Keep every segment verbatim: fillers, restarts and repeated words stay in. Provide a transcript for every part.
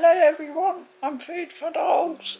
Hello everyone, I'm Food for Dogs.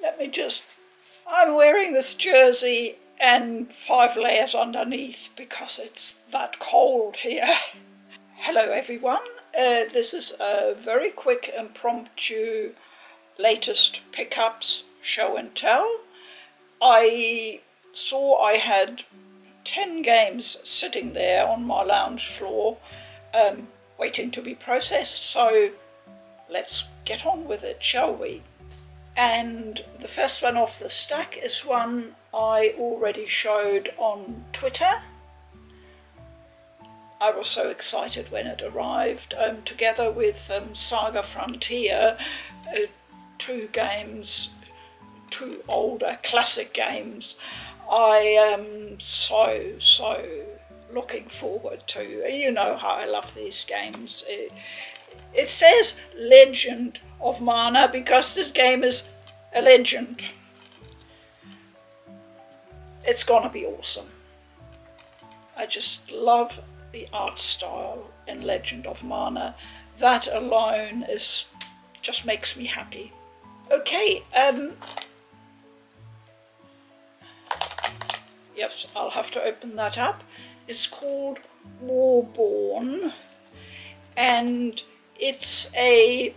Let me just... I'm wearing this jersey and five layers underneath because it's that cold here. Hello everyone, uh, this is a very quick impromptu latest pickups show and tell. I saw I had ten games sitting there on my lounge floor um, waiting to be processed, so let's get on with it, shall we? And the first one off the stack is one I already showed on Twitter. I was so excited when it arrived, um, together with um, Saga Frontier, uh, two games, two older classic games. I am so, so looking forward to. You know how I love these games. It, it says Legend of Mana because this game is a legend. It's gonna be awesome. I just love the art style in Legend of Mana. That alone is just makes me happy. Okay, um, yes, I'll have to open that up. It's called Warborn, and it's a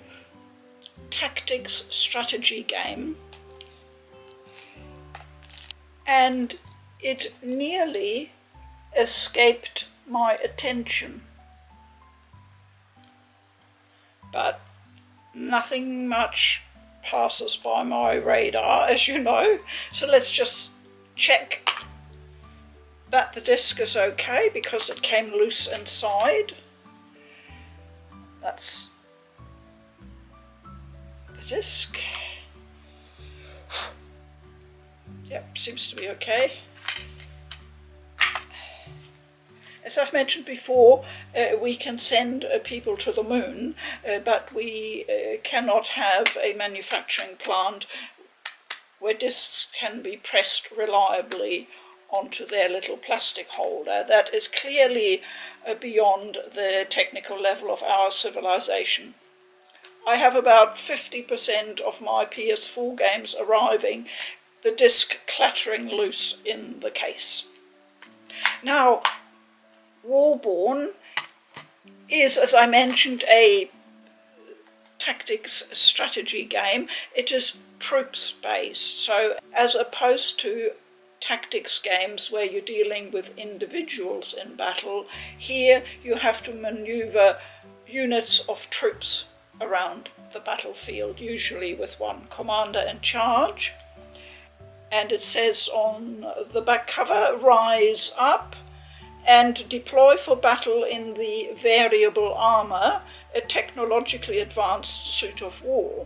tactics strategy game, and it nearly escaped my attention, but nothing much passes by my radar, as you know, so let's just check that the disc is okay because it came loose inside. That's the disc. Yep, seems to be okay. As I've mentioned before, uh, we can send uh, people to the moon, uh, but we uh, cannot have a manufacturing plant where discs can be pressed reliably onto their little plastic holder. That is clearly uh, beyond the technical level of our civilization. I have about fifty percent of my P S four games arriving, the disc clattering loose in the case. Now, Warborn is, as I mentioned, a tactics strategy game. It is troops-based, so as opposed to tactics games where you're dealing with individuals in battle, here you have to maneuver units of troops around the battlefield, usually with one commander in charge. And it says on the back cover, rise up and deploy for battle in the variable armor, a technologically advanced suit of war.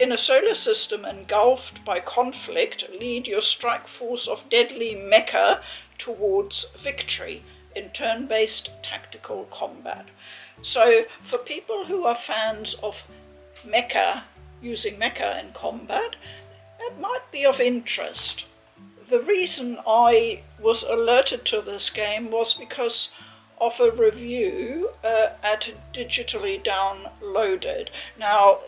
In a solar system engulfed by conflict, lead your strike force of deadly mecha towards victory in turn-based tactical combat. So for people who are fans of mecha, using mecha in combat, that might be of interest. The reason I was alerted to this game was because of a review uh, at Digitally Downloaded. Now,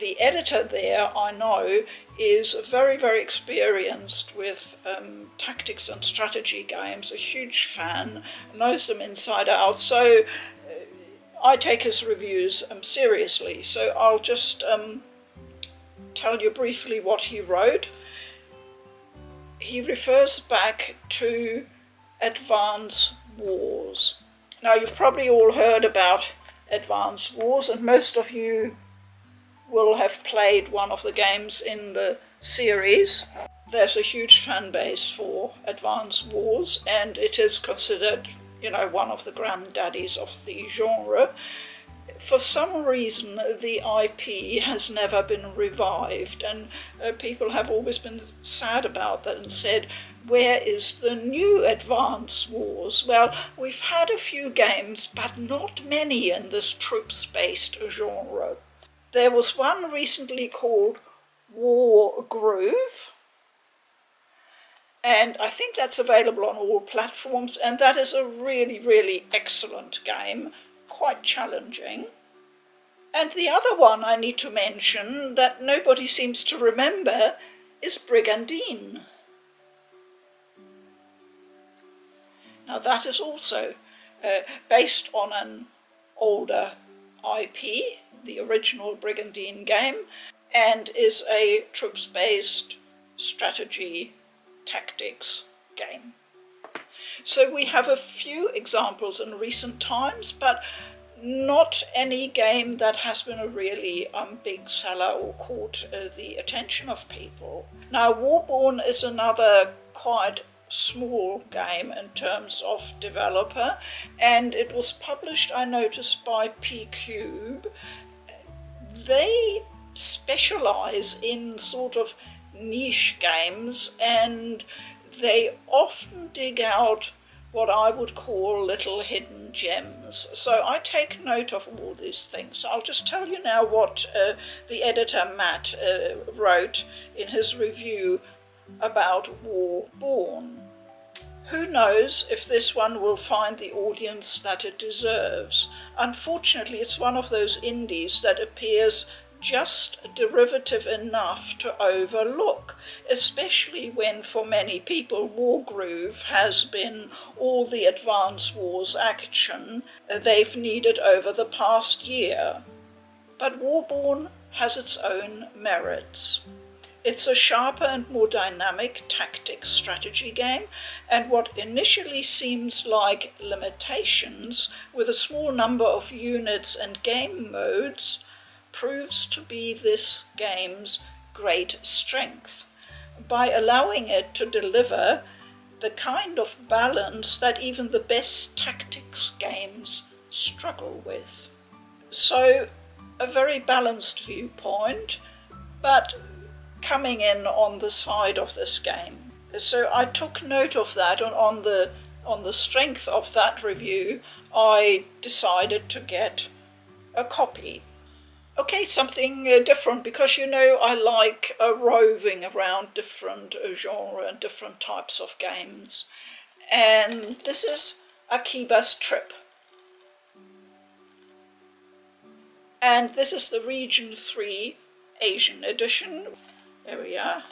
the editor there, I know, is very, very experienced with um, tactics and strategy games, a huge fan, knows them inside out, so uh, I take his reviews um, seriously. So I'll just um, tell you briefly what he wrote. He refers back to Advance Wars. Now, you've probably all heard about Advance Wars, and most of you will have played one of the games in the series. There's a huge fan base for Advance Wars, and it is considered, you know, one of the granddaddies of the genre. For some reason, the I P has never been revived, and uh, people have always been sad about that and said, where is the new Advance Wars? Well, we've had a few games, but not many in this troops-based genre. There was one recently called Wargroove, and I think that's available on all platforms, and that is a really, really excellent game. quite challenging. And the other one I need to mention that nobody seems to remember is Brigandine. Now that is also uh, based on an older I P, the original Brigandine game, and is a troops-based strategy tactics game. So we have a few examples in recent times, but not any game that has been a really um, big seller or caught uh, the attention of people. Now Warborn is another quite small game in terms of developer, and it was published, I noticed, by P-Cube. They specialize in sort of niche games, and they often dig out what I would call little hidden gems. So I take note of all these things. So I'll just tell you now what uh, the editor Matt uh, wrote in his review about Warborn. Who knows if this one will find the audience that it deserves. Unfortunately, it's one of those indies that appears just derivative enough to overlook, especially when for many people Wargroove has been all the Advance Wars action they've needed over the past year. But Warborn has its own merits. It's a sharper and more dynamic tactic strategy game, and what initially seems like limitations with a small number of units and game modes proves to be this game's great strength by allowing it to deliver the kind of balance that even the best tactics games struggle with. So a very balanced viewpoint, but coming in on the side of this game. So I took note of that, and on the on the strength of that review I decided to get a copy. Okay, something different, because you know I like uh, roving around different uh, genre and different types of games, and this is Akiba's Trip. And this is the Region three Asian edition. There we are.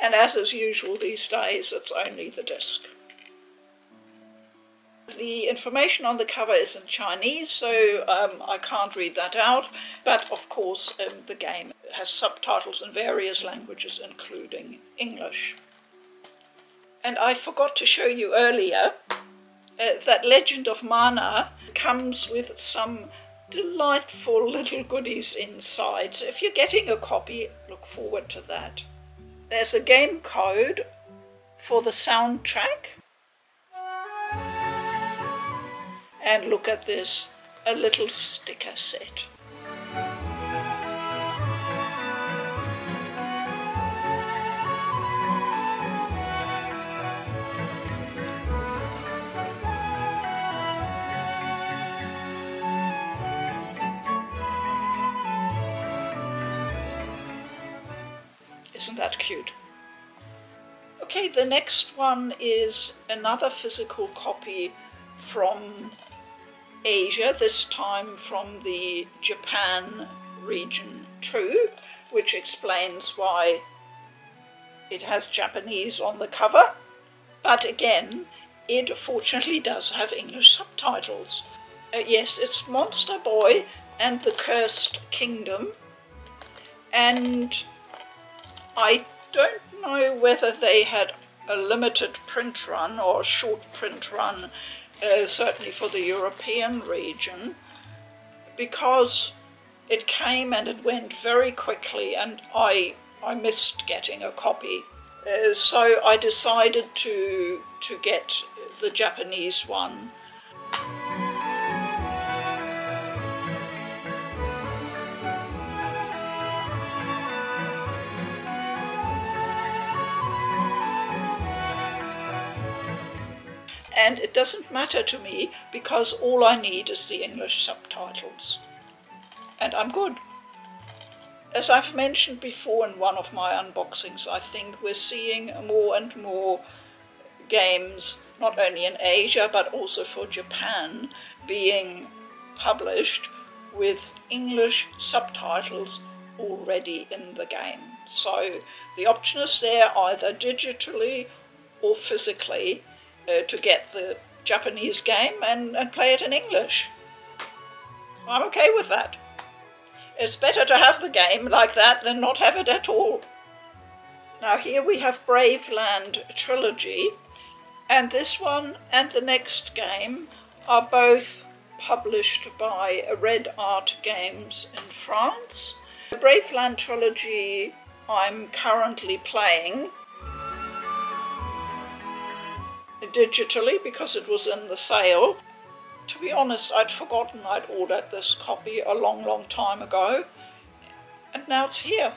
And as is usual these days, it's only the disc. The information on the cover is in Chinese, so um, I can't read that out, but of course um, the game has subtitles in various languages, including English. And I forgot to show you earlier uh, that Legend of Mana comes with some delightful little goodies inside, so if you're getting a copy, look forward to that. There's a game code for the soundtrack, and look at this, a little sticker set. Isn't that cute? Okay, the next one is another physical copy from Asia, this time from the Japan Region two, which explains why it has Japanese on the cover. But again, it fortunately does have English subtitles. Uh, yes, it's Monster Boy and the Cursed Kingdom, and I don't know whether they had a limited print run or a short print run, uh, certainly for the European region, because it came and it went very quickly, and I, I missed getting a copy. Uh, so I decided to, to get the Japanese one. And it doesn't matter to me, because all I need is the English subtitles. And I'm good. As I've mentioned before in one of my unboxings, I think we're seeing more and more games, not only in Asia but also for Japan, being published with English subtitles already in the game. So the option is there either digitally or physically uh, to get the Japanese game and, and play it in English. I'm okay with that. It's better to have the game like that than not have it at all. Now here we have Braveland Trilogy, and this one and the next game are both published by Red Art Games in France. The Braveland Trilogy I'm currently playing digitally because it was in the sale. To be honest, I'd forgotten I'd ordered this copy a long, long time ago, and now it's here.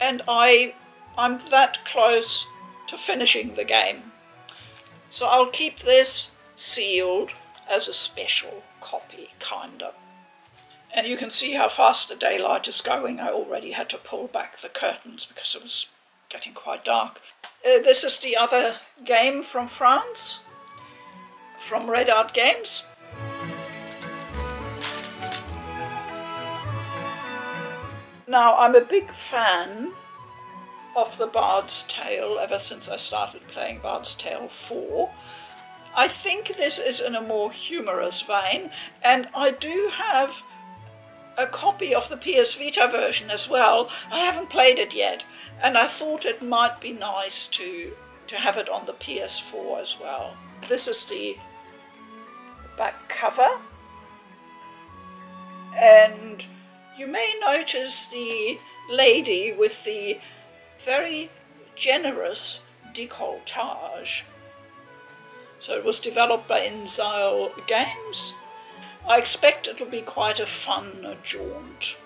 And I, I'm that close to finishing the game. So I'll keep this sealed as a special copy, kind of. And you can see how fast the daylight is going. I already had to pull back the curtains because it was getting quite dark. Uh, this is the other game from France, from Red Art Games. Now, I'm a big fan of The Bard's Tale ever since I started playing Bard's Tale four. I think this is in a more humorous vein, and I do have a copy of the P S Vita version as well. I haven't played it yet, and I thought it might be nice to, to have it on the P S four as well. This is the back cover, and you may notice the lady with the very generous decolletage. So it was developed by Insile Games. I expect it'll be quite a fun jaunt.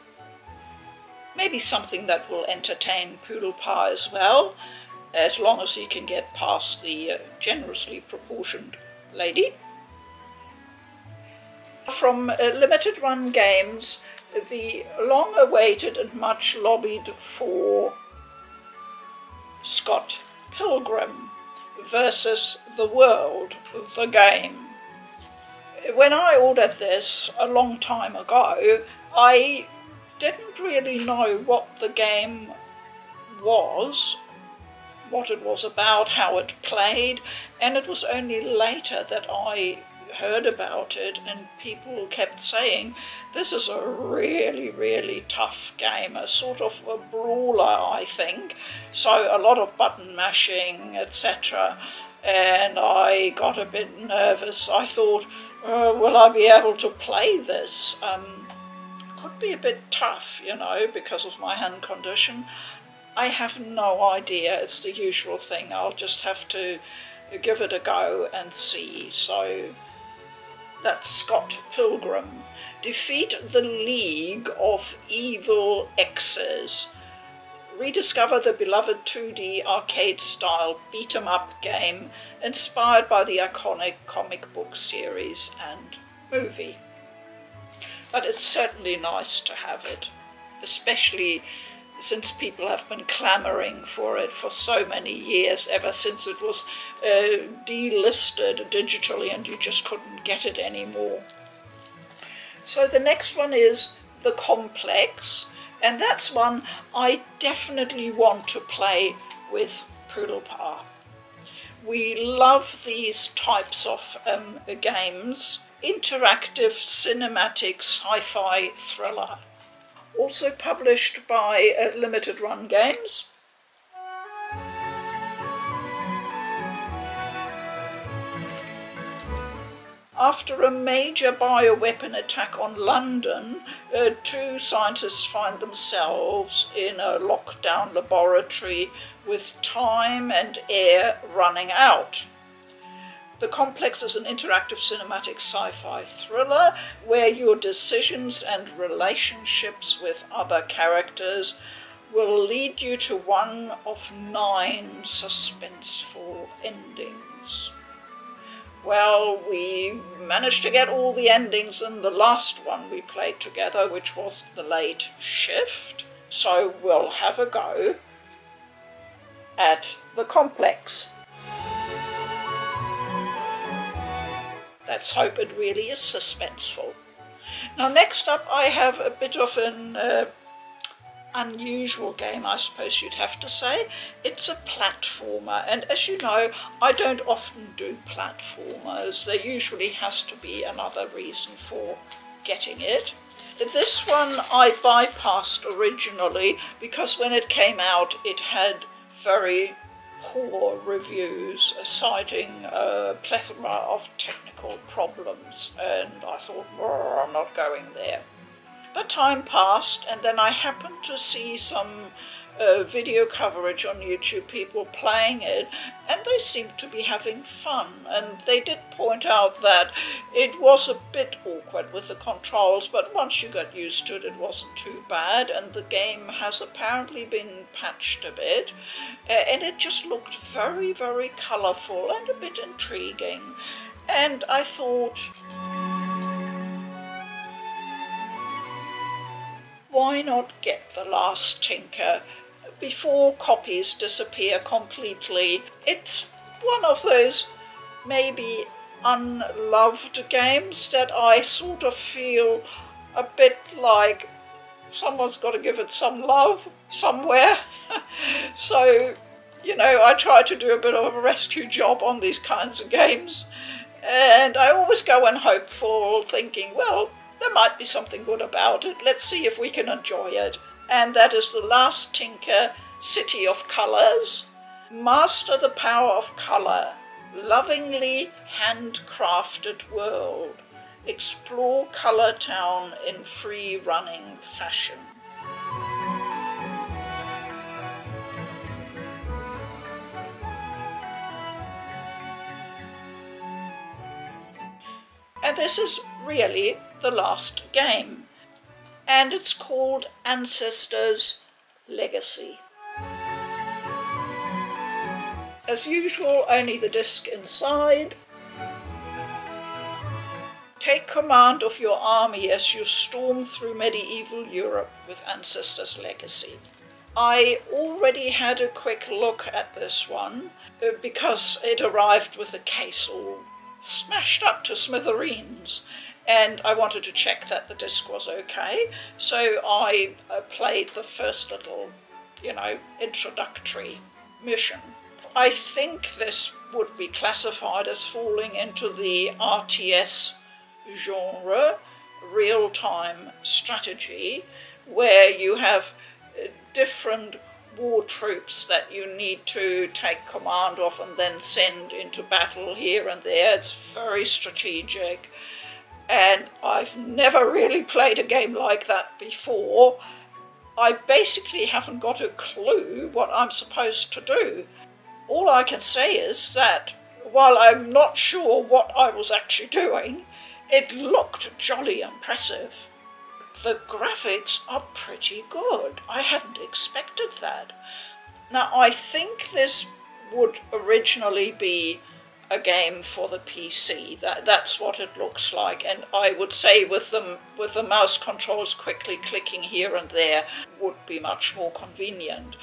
Maybe something that will entertain Poodle Pie as well, as long as he can get past the uh, generously proportioned lady. From uh, Limited Run Games, the long-awaited and much lobbied for Scott Pilgrim versus The World: The Game. When I ordered this a long time ago, I didn't really know what the game was, what it was about, how it played, and it was only later that I heard about it and people kept saying, this is a really, really tough game, a sort of a brawler, I think. So a lot of button mashing, et cetera. And I got a bit nervous. I thought, Uh, will I be able to play this? Um, could be a bit tough, you know, because of my hand condition. I have no idea. It's the usual thing. I'll just have to give it a go and see. So that's Scott Pilgrim. Defeat the League of Evil Exes. Rediscover the beloved two D arcade-style beat-em-up game inspired by the iconic comic book series and movie. But it's certainly nice to have it, especially since people have been clamouring for it for so many years, ever since it was uh, delisted digitally and you just couldn't get it anymore. So the next one is The Complex. And that's one I definitely want to play with Poodle Pie. We love these types of um, games. Interactive, cinematic, sci-fi thriller. Also published by uh, Limited Run Games. After a major bioweapon attack on London, uh, two scientists find themselves in a lockdown laboratory with time and air running out. The Complex is an interactive cinematic sci-fi thriller where your decisions and relationships with other characters will lead you to one of nine suspenseful endings. Well, we managed to get all the endings in the last one we played together, which was The Late Shift, so we'll have a go at The Complex. let's hope it really is suspenseful. Now next up I have a bit of an uh, unusual game, I suppose you'd have to say. It's a platformer, and as you know, I don't often do platformers. There usually has to be another reason for getting it. This one I bypassed originally because when it came out it had very poor reviews, citing a plethora of technical problems, and I thought, well, I'm not going there. But time passed, and then I happened to see some uh, video coverage on YouTube, people playing it, and they seemed to be having fun. And they did point out that it was a bit awkward with the controls, but once you got used to it, it wasn't too bad, and the game has apparently been patched a bit, uh, and it just looked very, very colourful and a bit intriguing. And I thought, why not get The Last Tinker before copies disappear completely? It's one of those maybe unloved games that I sort of feel a bit like someone's got to give it some love somewhere. So, you know, I try to do a bit of a rescue job on these kinds of games, and I always go in hopeful, thinking, well, there might be something good about it. Let's see if we can enjoy it. And that is The Last Tinker: City of Colors. Master the power of color. Lovingly handcrafted world. Explore Color Town in free-running fashion. And this is really the last game, and it's called Ancestors Legacy. As usual, only the disc inside. Take command of your army as you storm through medieval Europe with Ancestors Legacy. I already had a quick look at this one uh, because it arrived with a case all smashed up to smithereens, and I wanted to check that the disc was okay, so I uh, played the first little, you know, introductory mission. I think this would be classified as falling into the R T S genre, real-time strategy, where you have different war troops that you need to take command of and then send into battle here and there. It's very strategic. And I've never really played a game like that before. I basically haven't got a clue what I'm supposed to do. All I can say is that while I'm not sure what I was actually doing, it looked jolly impressive. The graphics are pretty good. I hadn't expected that. Now, I think this would originally be a game for the P C. That, that's what it looks like, and I would say with them with the mouse controls quickly clicking here and there would be much more convenient.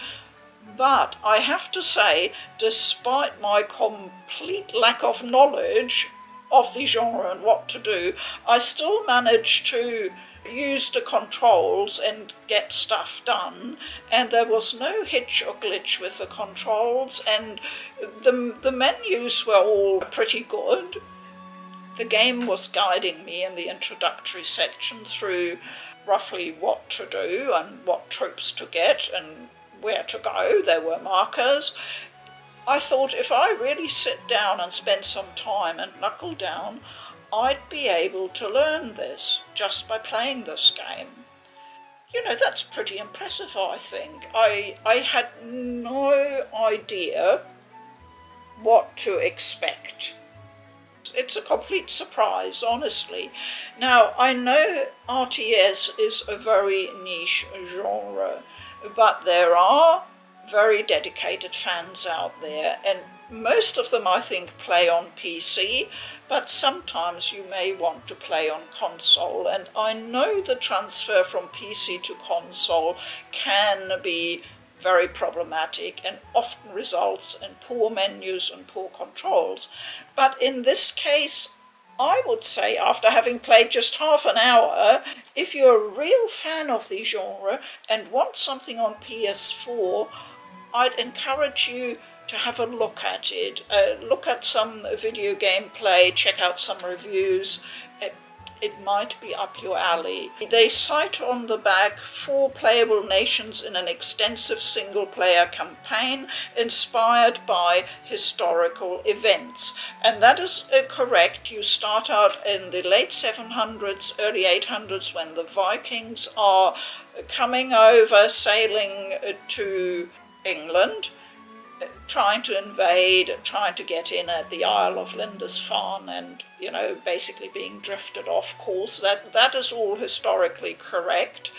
But I have to say, despite my complete lack of knowledge of the genre and what to do, I still managed to use the controls and get stuff done, and there was no hitch or glitch with the controls, and the, the menus were all pretty good. The game was guiding me in the introductory section through roughly what to do and what troops to get and where to go. There were markers. I thought if I really sit down and spend some time and knuckle down, I'd be able to learn this just by playing this game. You know, that's pretty impressive, I think. I, I had no idea what to expect. It's a complete surprise, honestly. Now, I know R T S is a very niche genre, but there are very dedicated fans out there, and most of them, I think, play on P C, but sometimes you may want to play on console, and I know the transfer from P C to console can be very problematic and often results in poor menus and poor controls. But in this case, I would say, after having played just half an hour, if you're a real fan of the genre and want something on P S four, I'd encourage you to have a look at it. Uh, look at some video gameplay, check out some reviews. It, it might be up your alley. They cite on the back four playable nations in an extensive single-player campaign inspired by historical events. And that is uh, correct. You start out in the late seven hundreds, early eight hundreds, when the Vikings are coming over, sailing uh, to England, trying to invade, trying to get in at the Isle of Lindisfarne, and, you know, basically being drifted off course. That, that is all historically correct.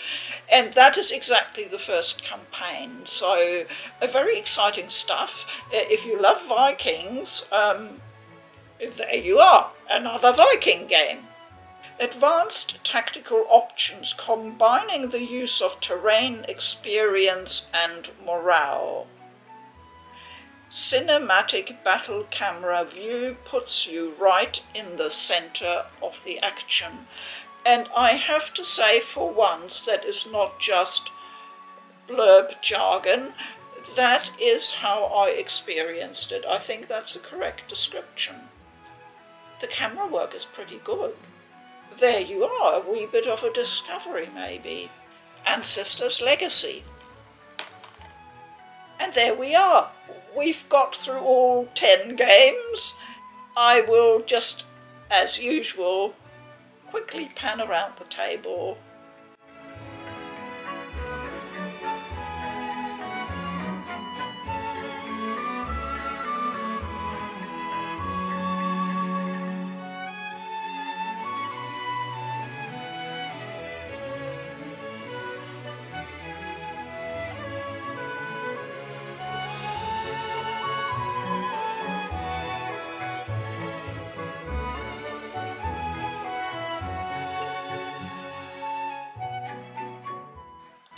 And that is exactly the first campaign. So, uh, very exciting stuff. If you love Vikings, um, there you are, another Viking game. Advanced tactical options, combining the use of terrain, experience and morale. Cinematic battle camera view puts you right in the center of the action. And I have to say, for once, that is not just blurb jargon. That is how I experienced it. I think that's the correct description. The camera work is pretty good. There you are, a wee bit of a discovery maybe. Ancestors' Legacy. And there we are. We've got through all ten games. I will just, as usual, quickly pan around the table.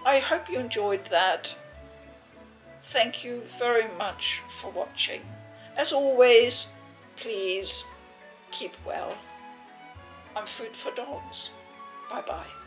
I hope you enjoyed that. Thank you very much for watching. As always, please keep well. I'm food for dogs. Bye bye.